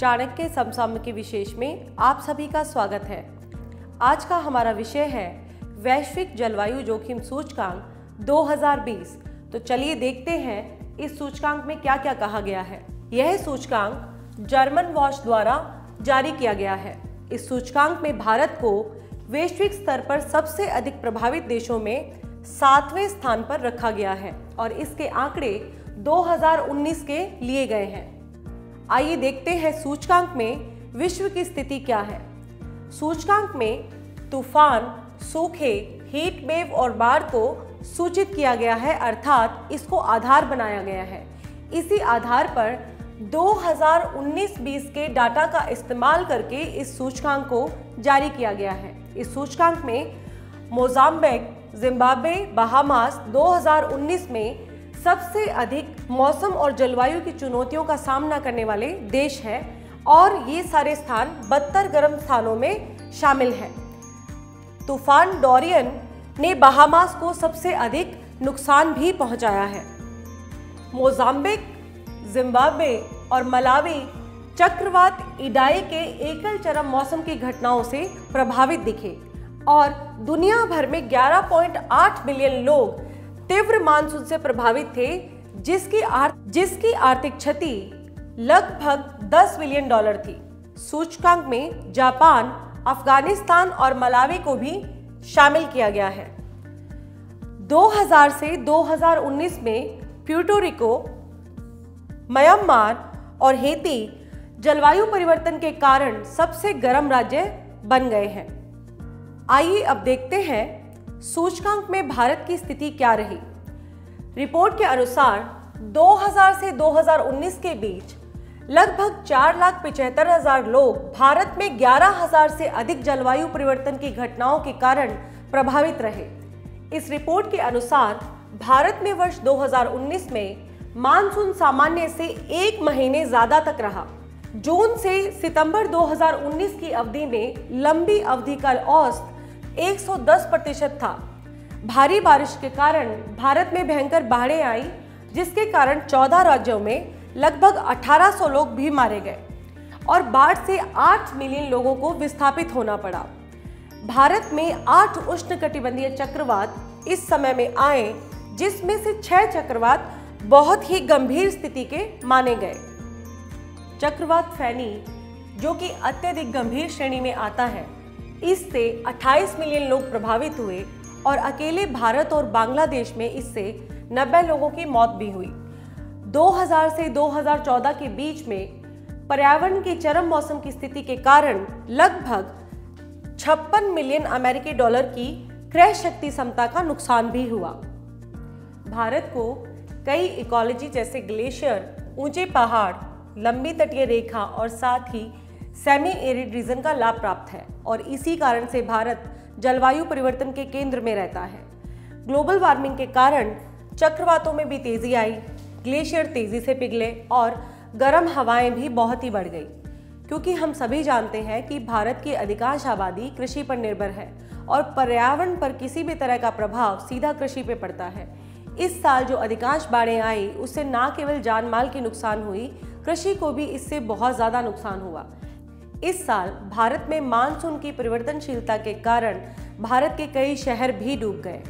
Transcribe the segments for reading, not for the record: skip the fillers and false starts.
चाणक्य समसामयिक की विशेष में आप सभी का स्वागत है। आज का हमारा विषय है वैश्विक जलवायु जोखिम सूचकांक 2020। तो चलिए देखते हैं इस सूचकांक में क्या क्या कहा गया है। यह सूचकांक जर्मन वॉच द्वारा जारी किया गया है। इस सूचकांक में भारत को वैश्विक स्तर पर सबसे अधिक प्रभावित देशों में 7वें स्थान पर रखा गया है और इसके आंकड़े 2019 के लिए गए हैं। आइए देखते हैं सूचकांक में विश्व की स्थिति क्या है। सूचकांक में तूफान, सूखे, हीट वेव और बाढ़ को सूचित किया गया है, अर्थात इसको आधार बनाया गया है। इसी आधार पर 2019-20 के डाटा का इस्तेमाल करके इस सूचकांक को जारी किया गया है। इस सूचकांक में मोजाम्बिक, जिम्बाब्वे, बहामास 2019 में सबसे अधिक मौसम और जलवायु की चुनौतियों का सामना करने वाले देश हैं और ये सारे स्थान 72 गर्म स्थानों में शामिल हैं। तूफान डोरियन ने बहामास को सबसे अधिक नुकसान भी पहुंचाया है। मोजाम्बिक, जिम्बाब्वे और मलावी चक्रवात इडाई के एकल चरम मौसम की घटनाओं से प्रभावित दिखे और दुनिया भर में 11.8 मिलियन लोग तीव्र मानसून से प्रभावित थे, जिसकी आर्थिक क्षति लगभग 10 मिलियन डॉलर थी। सूचकांक में जापान, अफगानिस्तान और मलावी को भी शामिल किया गया है। 2000 से 2019 में प्यूर्टो रिको, म्यांमार और हेती जलवायु परिवर्तन के कारण सबसे गर्म राज्य बन गए हैं। आइए अब देखते हैं सूचकांक में भारत की स्थिति क्या रही। रिपोर्ट के अनुसार 2000 से 2019 के बीच लगभग 4,75,000 लोग भारत में 11,000 से अधिक जलवायु परिवर्तन की घटनाओं के कारण प्रभावित रहे। इस रिपोर्ट के अनुसार भारत में वर्ष 2019 में मानसून सामान्य से एक महीने ज़्यादा तक रहा। जून से सितंबर 2019 की अवधि में लंबी अवधि का औसत 110% था। भारी बारिश के कारण भारत में भयंकर बाढ़ें आई, जिसके कारण 14 राज्यों में लगभग 1800 लोग भी मारे गए और बाढ़ से 8 मिलियन लोगों को विस्थापित होना पड़ा। भारत में 8 उष्णकटिबंधीय चक्रवात इस समय में आए, जिसमें से 6 चक्रवात बहुत ही गंभीर स्थिति के माने गए। चक्रवात फैनी, जो कि अत्यधिक गंभीर श्रेणी में आता है, इससे 28 मिलियन लोग प्रभावित हुए और अकेले भारत और बांग्लादेश में इससे 90 लोगों की मौत भी हुई। 2000 से 2014 के बीच में पर्यावरण की चरम मौसम की स्थिति के कारण लगभग 56 मिलियन अमेरिकी डॉलर की क्रय शक्ति क्षमता का नुकसान भी हुआ। भारत को कई इकोलॉजी जैसे ग्लेशियर, ऊंचे पहाड़, लंबी तटीय रेखा और साथ ही सेमी एरिड रीजन का लाभ प्राप्त है और इसी कारण से भारत जलवायु परिवर्तन के केंद्र में रहता है। ग्लोबल वार्मिंग के कारण चक्रवातों में भी तेजी आई, ग्लेशियर तेजी से पिघले और गर्म हवाएं भी बहुत ही बढ़ गई। क्योंकि हम सभी जानते हैं कि भारत की अधिकांश आबादी कृषि पर निर्भर है और पर्यावरण पर किसी भी तरह का प्रभाव सीधा कृषि पर पड़ता है। इस साल जो अधिकांश बाढ़ें आई, उससे ना केवल जान माल की नुकसान हुई, कृषि को भी इससे बहुत ज़्यादा नुकसान हुआ। इस साल भारत में मानसून की परिवर्तनशीलता के कारण भारत के कई शहर भी डूब गए।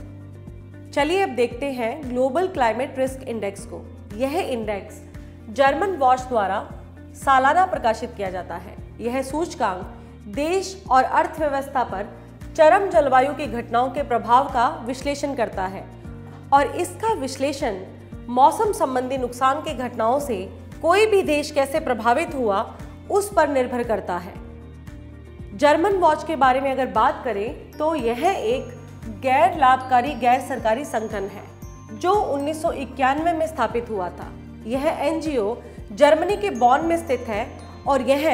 चलिए अब देखते हैं ग्लोबल क्लाइमेट रिस्क इंडेक्स को। यह इंडेक्स जर्मन वॉच द्वारा सालाना प्रकाशित किया जाता है। यह सूचकांक देश और अर्थव्यवस्था पर चरम जलवायु की घटनाओं के प्रभाव का विश्लेषण करता है और इसका विश्लेषण मौसम संबंधी नुकसान की घटनाओं से कोई भी देश कैसे प्रभावित हुआ उस पर निर्भर करता है। जर्मन वॉच के बारे में अगर बात करें तो यह एक गैर लाभकारी गैर सरकारी संगठन है जो 1991 में स्थापित हुआ था। यह एनजीओ जर्मनी के बॉन में स्थित है और यह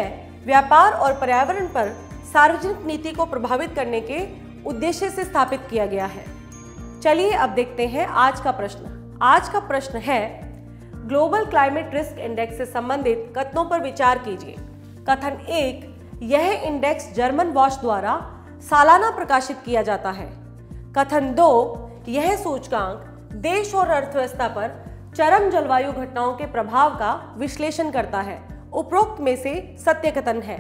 व्यापार और पर्यावरण पर सार्वजनिक नीति को प्रभावित करने के उद्देश्य से स्थापित किया गया है। चलिए अब देखते हैं आज का प्रश्न। आज का प्रश्न है ग्लोबल क्लाइमेट रिस्क इंडेक्स से संबंधित कथनों पर विचार कीजिए। कथन 1, यह इंडेक्स जर्मन वॉच द्वारा सालाना प्रकाशित किया जाता है। कथन 2, यह सूचकांक देश और अर्थव्यवस्था पर चरम जलवायु घटनाओं के प्रभाव का विश्लेषण करता है उपरोक्त में से सत्य कथन है।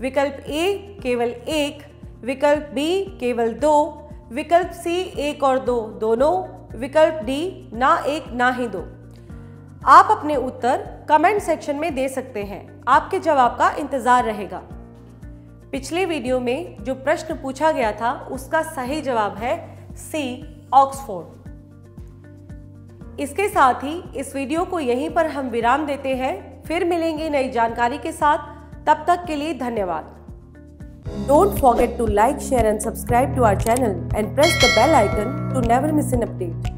विकल्प ए केवल एक, विकल्प बी केवल दो, विकल्प सी एक और दो दोनों, विकल्प डी ना एक ना ही दो। आप अपने उत्तर कमेंट सेक्शन में दे सकते हैं, आपके जवाब का इंतजार रहेगा। पिछले वीडियो में जो प्रश्न पूछा गया था उसका सही जवाब है सी ऑक्सफोर्ड। इसके साथ ही इस वीडियो को यहीं पर हम विराम देते हैं, फिर मिलेंगे नई जानकारी के साथ। तब तक के लिए धन्यवाद। Don't forget to like, share and subscribe to our channel and press the bell icon to never miss an update.